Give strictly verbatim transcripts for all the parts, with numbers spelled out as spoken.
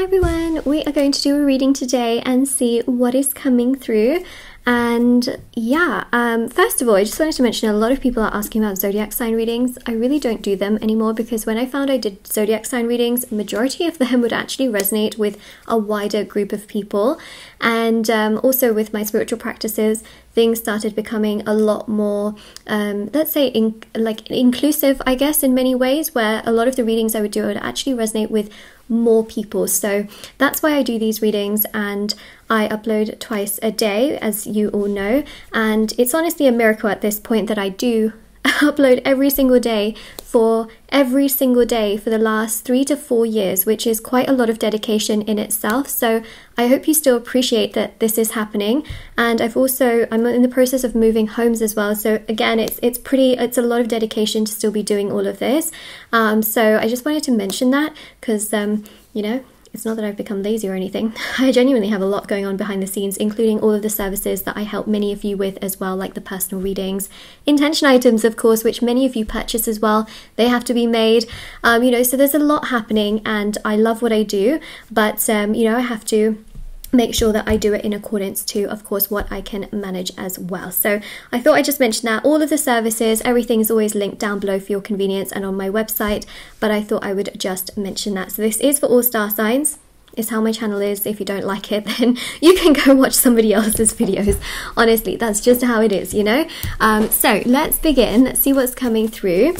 Hi everyone, we are going to do a reading today and see what is coming through. And yeah, um, first of all, I just wanted to mention a lot of people are asking about zodiac sign readings. I really don't do them anymore because when I found I did zodiac sign readings, majority of them would actually resonate with a wider group of people. And um, also with my spiritual practices, things started becoming a lot more, um, let's say, in, like inclusive, I guess, in many ways, where a lot of the readings I would do would actually resonate with more people. So that's why I do these readings, and I upload twice a day, as you all know, and it's honestly a miracle at this point that I do upload every single day for every single day for the last three to four years, which is quite a lot of dedication in itself. So I hope you still appreciate that this is happening. And I've also, I'm in the process of moving homes as well. So again, it's it's pretty, it's a lot of dedication to still be doing all of this. Um, so I just wanted to mention that because, um, you know, it's not that I've become lazy or anything. I genuinely have a lot going on behind the scenes, including all of the services that I help many of you with as well, like the personal readings, intention items, of course, which many of you purchase as well. They have to be made, um, you know, so there's a lot happening and I love what I do, but, um, you know, I have to make sure that I do it in accordance to, of course, what I can manage as well. So I thought I just mentioned that all of the services, everything is always linked down below for your convenience and on my website, but I thought I would just mention that. So this is for All Star Signs. It's how my channel is. If you don't like it, then you can go watch somebody else's videos. Honestly, that's just how it is, you know? Um, so let's begin. Let's see what's coming through.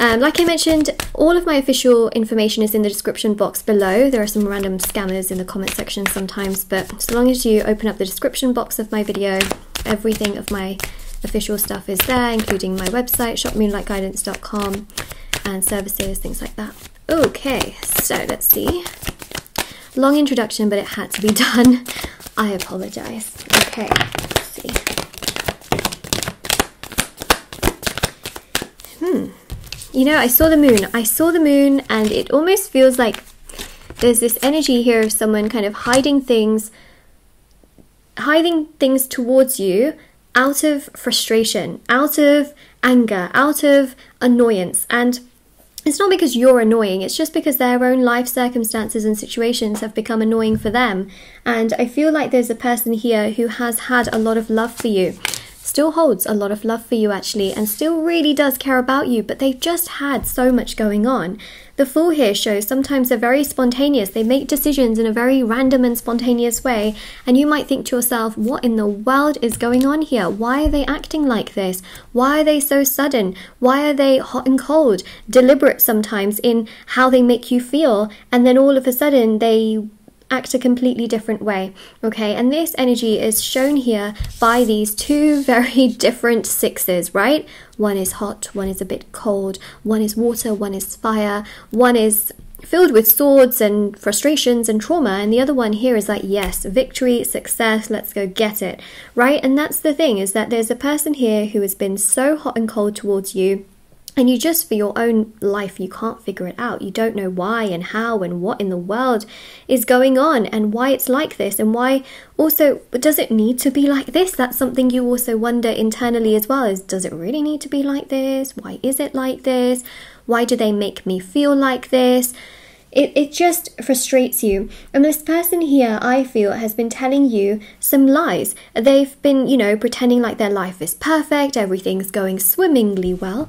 Um, like I mentioned, all of my official information is in the description box below. There are some random scammers in the comment section sometimes, but as long as you open up the description box of my video, everything of my official stuff is there, including my website, shop moonlight guidance dot com, and services, things like that. Okay, so let's see. Long introduction, but it had to be done. I apologize. Okay, let's see. Hmm. You know, I saw the moon. I saw the moon and it almost feels like there's this energy here of someone kind of hiding things, hiding things towards you out of frustration, out of anger, out of annoyance. And it's not because you're annoying, it's just because their own life circumstances and situations have become annoying for them. And I feel like there's a person here who has had a lot of love for you. Still holds a lot of love for you actually, and still really does care about you, but they've just had so much going on. The Fool here shows sometimes they're very spontaneous. They make decisions in a very random and spontaneous way, and you might think to yourself, what in the world is going on here? Why are they acting like this? Why are they so sudden? Why are they hot and cold, deliberate sometimes in how they make you feel, and then all of a sudden they act a completely different way, okay? And this energy is shown here by these two very different sixes, right? One is hot, one is a bit cold, one is water, one is fire, one is filled with swords and frustrations and trauma, and the other one here is like, yes, victory, success, let's go get it, right? And that's the thing, is that there's a person here who has been so hot and cold towards you, and you just, for your own life, you can't figure it out. You don't know why and how and what in the world is going on and why it's like this and why also, does it need to be like this? That's something you also wonder internally as well, is does it really need to be like this? Why is it like this? Why do they make me feel like this? It, it just frustrates you. And this person here, I feel, has been telling you some lies. They've been, you know, pretending like their life is perfect, everything's going swimmingly well.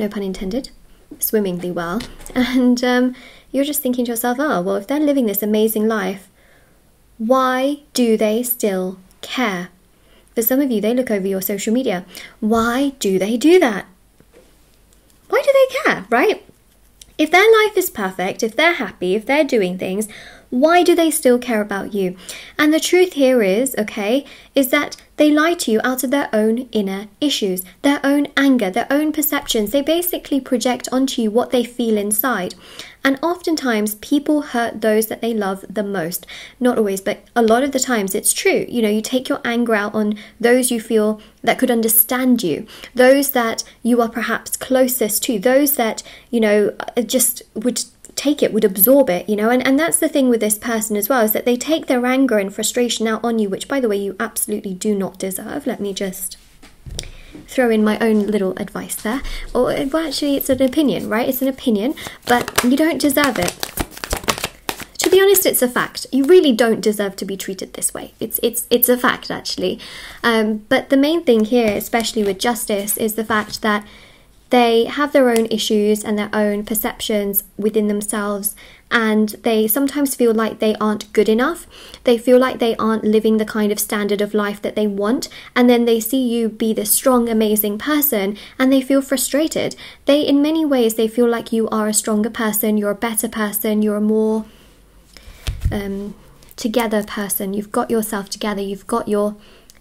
No pun intended, swimmingly well. And um, you're just thinking to yourself, oh, well, if they're living this amazing life, why do they still care? For some of you, they look over your social media. Why do they do that? Why do they care, right? If their life is perfect, if they're happy, if they're doing things, why do they still care about you? And the truth here is, okay, is that they lie to you out of their own inner issues, their own anger, their own perceptions. They basically project onto you what they feel inside. And oftentimes people hurt those that they love the most. Not always, but a lot of the times it's true. You know, you take your anger out on those you feel that could understand you, those that you are perhaps closest to, those that, you know, just would take it, would absorb it, you know, and, and that's the thing with this person as well, is that they take their anger and frustration out on you, which, by the way, you absolutely do not deserve. Let me just throw in my own little advice there. Or, well, actually, it's an opinion, right? It's an opinion, but you don't deserve it. to be honest, it's a fact. You really don't deserve to be treated this way. It's it's it's a fact, actually. Um, but the main thing here, especially with justice, is the fact that they have their own issues and their own perceptions within themselves, and they sometimes feel like they aren't good enough. They feel like they aren't living the kind of standard of life that they want, and then they see you be this strong, amazing person, and they feel frustrated. They, in many ways, they feel like you are a stronger person, you're a better person, you're a more um, together person. You've got yourself together, you've got your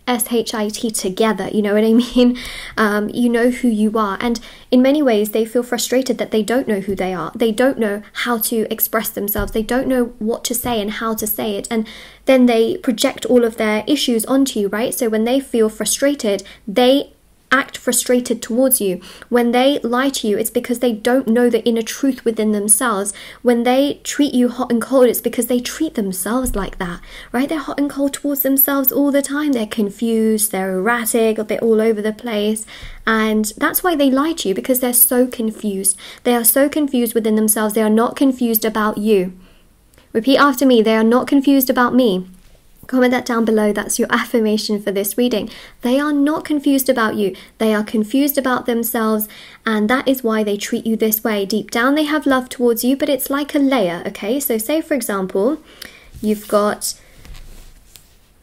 S H I T together, you know what I mean? Um, you know who you are, and in many ways they feel frustrated that they don't know who they are. They don't know how to express themselves. They don't know what to say and how to say it, and then they project all of their issues onto you, right? So when they feel frustrated, they act frustrated towards you. When they lie to you, it's because they don't know the inner truth within themselves. When they treat you hot and cold, it's because they treat themselves like that, right? They're hot and cold towards themselves all the time. They're confused, they're erratic, they're all over the place. And that's why they lie to you, because they're so confused. They are so confused within themselves. They are not confused about you. Repeat after me, they are not confused about me. Comment that down below, that's your affirmation for this reading. They are not confused about you, they are confused about themselves, and that is why they treat you this way. Deep down they have love towards you, but it's like a layer, okay? So say for example, you've got,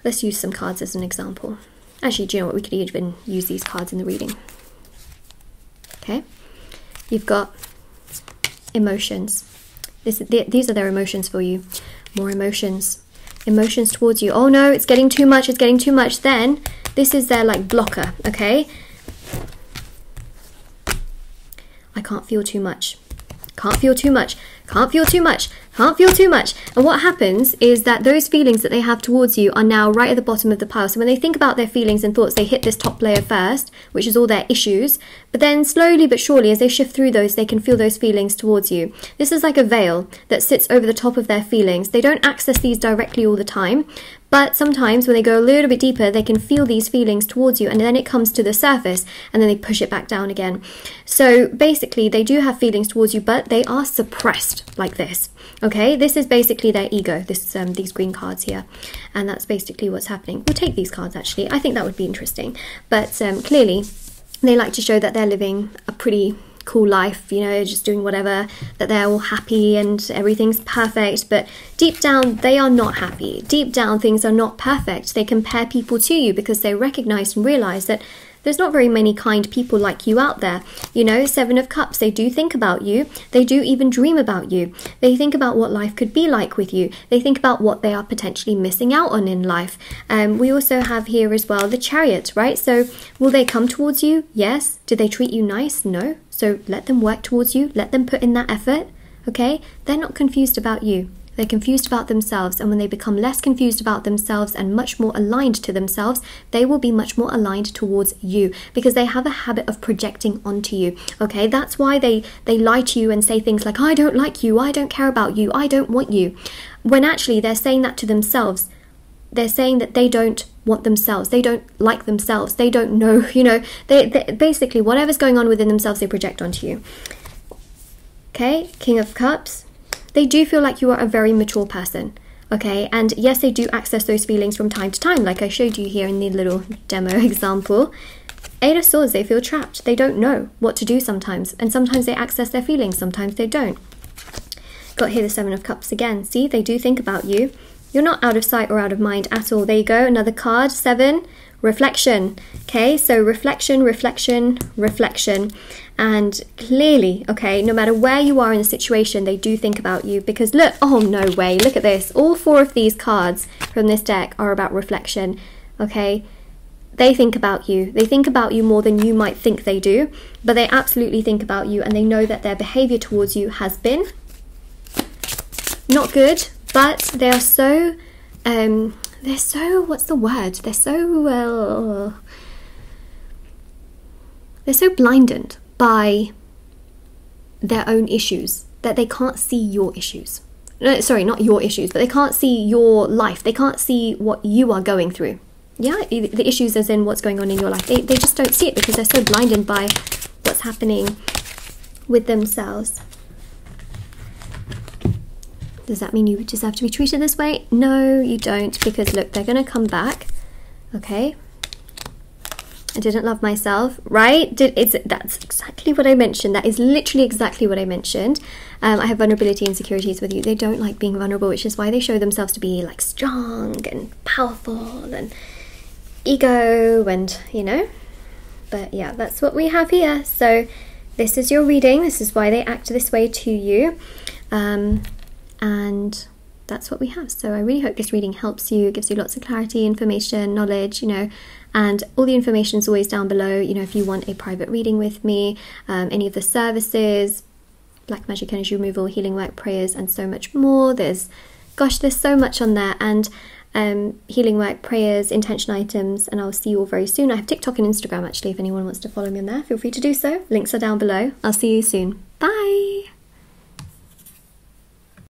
let's use some cards as an example. Actually, do you know what, we could even use these cards in the reading. Okay, you've got emotions. This, these are their emotions for you. More emotions. Emotions towards you. Oh no, it's getting too much, it's getting too much. Then this is their like blocker, okay? I can't feel too much. Can't feel too much. Can't feel too much. Can't feel too much. And what happens is that those feelings that they have towards you are now right at the bottom of the pile. So when they think about their feelings and thoughts, they hit this top layer first, which is all their issues. But then slowly but surely, as they shift through those, they can feel those feelings towards you. This is like a veil that sits over the top of their feelings. They don't access these directly all the time, but sometimes when they go a little bit deeper, they can feel these feelings towards you, and then it comes to the surface, and then they push it back down again. So basically, they do have feelings towards you, but they are suppressed like this. Okay, this is basically their ego, this is, um, these green cards here, and that's basically what's happening. We'll take these cards, actually. I think that would be interesting. But um, clearly, they like to show that they're living a pretty cool life, you know, just doing whatever, that they're all happy and everything's perfect, but deep down they are not happy. Deep down things are not perfect. They compare people to you because they recognize and realize that there's not very many kind people like you out there. You know, Seven of Cups, they do think about you. They do even dream about you. They think about what life could be like with you. They think about what they are potentially missing out on in life. Um, we also have here as well the Chariot, right? So will they come towards you? Yes. Do they treat you nice? No. So let them work towards you. Let them put in that effort, okay? They're not confused about you. They're confused about themselves, and when they become less confused about themselves and much more aligned to themselves, they will be much more aligned towards you because they have a habit of projecting onto you, okay? That's why they, they lie to you and say things like, I don't like you, I don't care about you, I don't want you, when actually they're saying that to themselves. They're saying that they don't want themselves, they don't like themselves, they don't know, you know, they, they basically whatever's going on within themselves, they project onto you. Okay, King of Cups. They do feel like you are a very mature person, okay? And yes, they do access those feelings from time to time, like I showed you here in the little demo example. Eight of Swords, they feel trapped. They don't know what to do sometimes, and sometimes they access their feelings, sometimes they don't. Got here the Seven of Cups again. See, they do think about you. You're not out of sight or out of mind at all. There you go, another card, seven, reflection. Okay, so reflection, reflection, reflection. And clearly, okay, no matter where you are in the situation, they do think about you because look, oh no way, look at this. All four of these cards from this deck are about reflection, okay? They think about you. They think about you more than you might think they do, but they absolutely think about you, and they know that their behavior towards you has been not good. But they are so, um, they're so, what's the word? They're so, uh, they're so blinded by their own issues that they can't see your issues. No, sorry, not your issues, but they can't see your life. They can't see what you are going through. Yeah, the issues as in what's going on in your life. They, they just don't see it because they're so blinded by what's happening with themselves. Does that mean you just have to be treated this way? No, you don't, because look, they're going to come back. Okay. I didn't love myself, right? Did, it's, that's exactly what I mentioned. That is literally exactly what I mentioned. Um, I have vulnerability insecurities with you. They don't like being vulnerable, which is why they show themselves to be like strong and powerful and ego and, you know. But yeah, that's what we have here. So this is your reading. This is why they act this way to you. Um, and that's what we have. So I really hope this reading helps you, gives you lots of clarity, information, knowledge, you know, and all the information is always down below. You know, if you want a private reading with me, um, any of the services, black magic, energy removal, healing work, prayers, and so much more. There's, gosh, there's so much on there. And um, healing work, prayers, intention items, and I'll see you all very soon. I have TikTok and Instagram, actually. If anyone wants to follow me on there, feel free to do so. Links are down below. I'll see you soon. Bye.